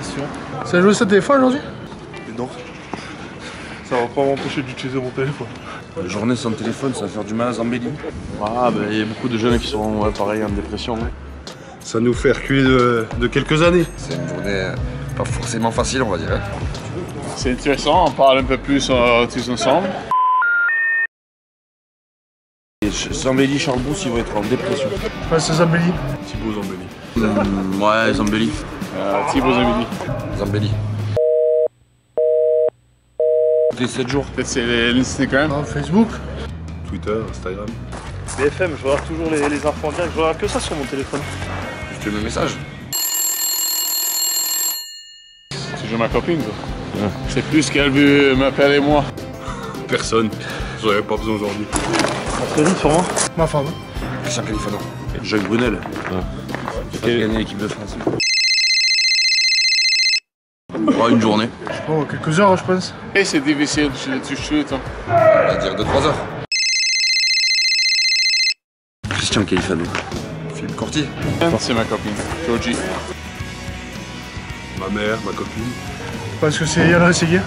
question. Tu as joué ça des fois aujourd'hui? Non. Ça va pas m'empêcher d'utiliser mon téléphone. Une journée sans téléphone, ça va faire du mal à Zambelli. Ah, bah, il y a beaucoup de jeunes qui sont pareil en dépression. Ouais. Ça nous fait reculer de quelques années. C'est une journée pas forcément facile, on va dire. C'est intéressant, on parle un peu plus tous ensemble. Zambelli, Charbousse, ils vont être en dépression. Ouais, c'est Zambelli. Thibaut Zambelli. Ouais, Zambelli. Thibaut Zambelli. Zambelli. Les 7 jours. Peut-être c'est les listés quand même. Facebook, Twitter, Instagram. BFM, je regarde toujours les infos en direct, je regarde que ça sur mon téléphone. Je te mets le message. C'est juste ma copine, ça. Ouais. C'est plus qu'elle veut m'appeler et moi. Personne. J'en avais pas besoin aujourd'hui. Anthony, sûrement. Ma femme. Christian Califano. Jacques Brunel. Ouais. Qui a gagné l'équipe de France. Ouais, une journée. Je sais pas, quelques heures, je pense. Et c'est difficile, tu chutes. On va dire 2-3 heures. Christian Califano. Philippe Corti. C'est ma copine. Georgie. Ma mère, ma copine. Parce que c'est Yana Seguir.